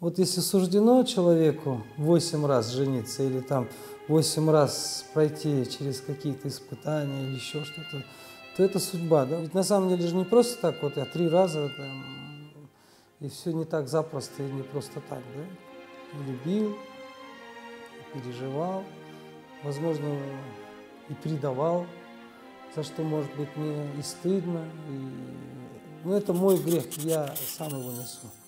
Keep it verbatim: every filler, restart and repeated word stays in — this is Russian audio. Вот если суждено человеку восемь раз жениться или там восемь раз пройти через какие-то испытания или еще что-то, то это судьба, да? Ведь на самом деле же не просто так вот, а три раза, там, и все не так запросто и не просто так, да? Любил, переживал, возможно, и предавал, за что, может быть, мне и стыдно, и... но это мой грех, я сам его несу.